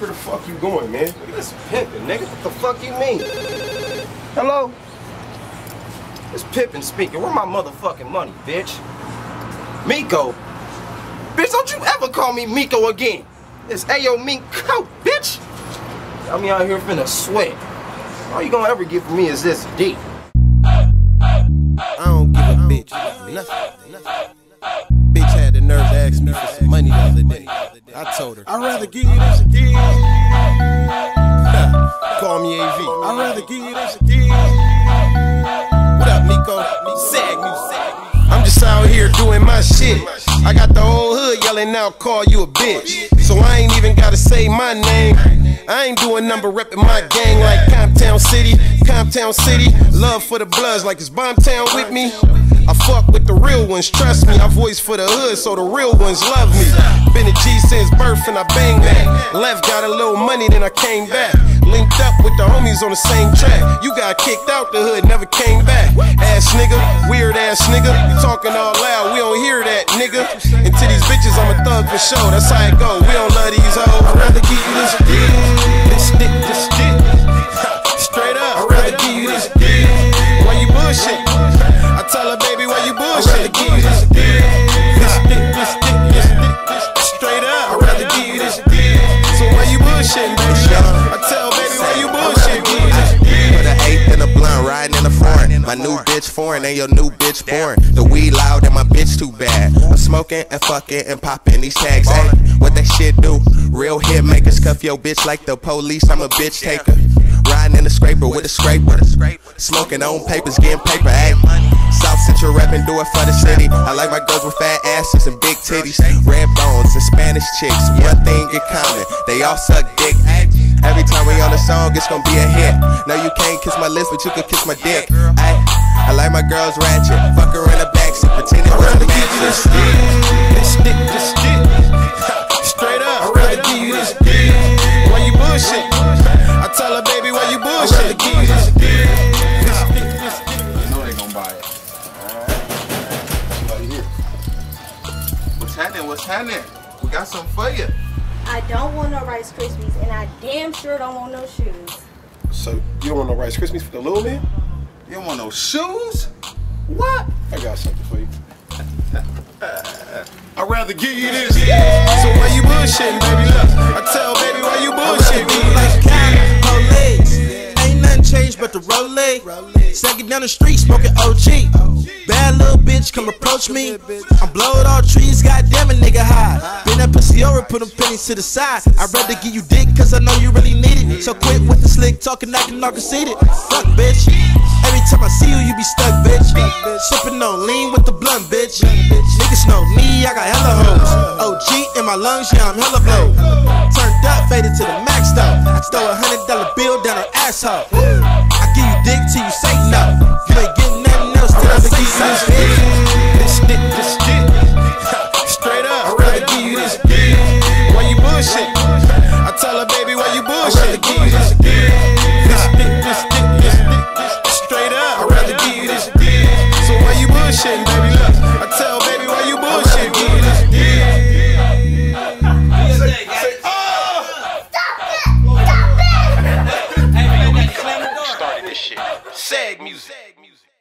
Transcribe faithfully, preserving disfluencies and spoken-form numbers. Watch where the fuck you going, man. Look at this pimping, nigga. What the fuck you mean? Hello? This pimping speaking. Where my motherfucking money, bitch? Miko? Bitch, don't you ever call me Miko again. It's Ayo Miko, bitch. I'm out here finna sweat. All you gonna ever get from me is this D. I don't give a bitch nothing. nothing. Bitch had the nerve to ask me for some money the other day. I told her, I'd rather give you this again. Call me A V. I'd rather give you this again. What up, Miko? Sag me, sag me. I'm just out here doing my shit. I got the whole hood yelling out, call you a bitch. So I ain't even gotta say my name. I ain't doing number reppin' my gang like Compton City, Compton City. Love for the bloods like it's Bombtown with me. I fuck with the real ones, trust me. I voice for the hood, so the real ones love me. Been a G since birth and I bang that. Left, got a little money, then I came back. Linked up with the homies on the same track. You got kicked out the hood, never came back. Ass nigga, weird ass nigga. You talking all loud, we don't hear that, nigga. And to these bitches, I'm a thug for sure. That's how it go, we don't love these hoes. I'd rather give you this dick, this dick, this dick. Straight up, I'd rather give you this dick. Why you bullshit? I tell her, baby, I'd rather give you this dick, this dick, this dick, this dick, this dick. Straight up, I'd rather give you this dick. So why you bullshitting, baby? I tell baby, why you bullshitting? With an eighth and a blunt, riding in a foreign. My new bitch foreign and your new bitch foreign. The weed loud and my bitch too bad. I'm smoking and fucking and popping these tags. Ay, what that shit do? Real hit makers cuff your bitch like the police. I'm a bitch taker. Riding in a scraper with a scraper. Smoking on papers, getting paper, ayy. South Central rapping, do it for the city. I like my girls with fat asses and big titties. Red bones and Spanish chicks. One thing in common, they all suck dick. Every time we on a song, it's gonna be a hit. No, you can't kiss my lips, but you can kiss my dick. Ayy, I like my girls ratchet. Fuck her in the backseat, pretend it was the mattress. I'd rather give you this dick, this dick, this dick. Straight up, I'd rather give you this dick. Why you bullshit? I tell her, baby, why you bullshit? I'd rather give you this dick. What's happening? We got something for you. I don't want no Rice Krispies, and I damn sure don't want no shoes. So, you don't want no Rice Krispies for the little man? You don't want no shoes? What? I got something for you. I'd rather give you this. Yeah. So why you bullshitting, baby? Look, I tell baby why you bullshitting. Like Rolex. Ain't nothing changed but the Rolex. Second down the street, smoking O G. Bad little bitch, come approach me. I'm blowing all trees, goddamn a nigga high. Been that pussy over, put them pennies to the side. I'd rather give you dick, cause I know you really need it. So quit with the slick talking, I can all concede it. Fuck, bitch. Every time I see you, you be stuck, bitch. Sippin' on lean with the blunt, bitch. Niggas know me, I got hella hoes. O G in my lungs, yeah, I'm hella blow. Turned up, faded to the max, though. I throw a hundred dollar bill down her asshole. I give you dick till you say no. You ain't getting nothing else till I say this dick, this dick. Straight up, I'd rather give you this dick. Why you bullshit? I tell her, baby, why you bullshit? I'd rather give you this dick. This dick, this dick, this dick. Straight up, I'd rather give you this dick. So why you bullshitting, baby? Look, I tell baby, why you bullshitting? Give you this dick. Stop it! Stop it! Hey, man, you gotta slam the door. Started this shit. Sag music.